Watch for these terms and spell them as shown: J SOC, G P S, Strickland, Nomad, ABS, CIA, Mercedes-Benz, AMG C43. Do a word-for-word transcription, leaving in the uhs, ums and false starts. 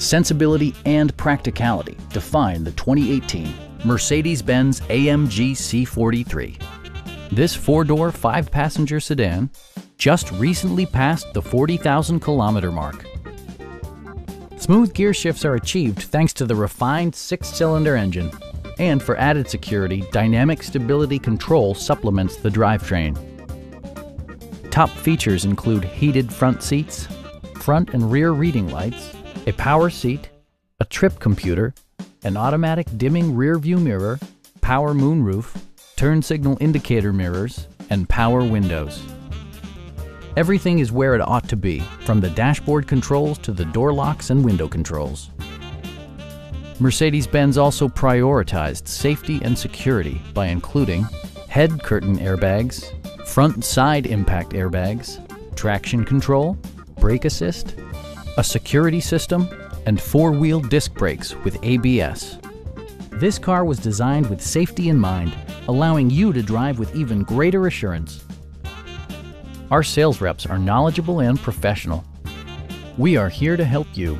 sensibility, and practicality define the twenty eighteen Mercedes-Benz A M G C forty-three. This four-door, five-passenger sedan just recently passed the forty thousand kilometer mark. Smooth gear shifts are achieved thanks to the refined six-cylinder engine, and for added security, dynamic stability control supplements the drivetrain. Top features include heated front seats, front and rear reading lights, a power seat, a trip computer, an automatic dimming rear view mirror, power moonroof, turn signal indicator mirrors, and power windows. Everything is where it ought to be, from the dashboard controls to the door locks and window controls. Mercedes-Benz also prioritized safety and security by including head curtain airbags, front and side impact airbags, traction control, brake assist, a security system, and four-wheel disc brakes with A B S. This car was designed with safety in mind, allowing you to drive with even greater assurance. Our sales reps are knowledgeable and professional. We are here to help you.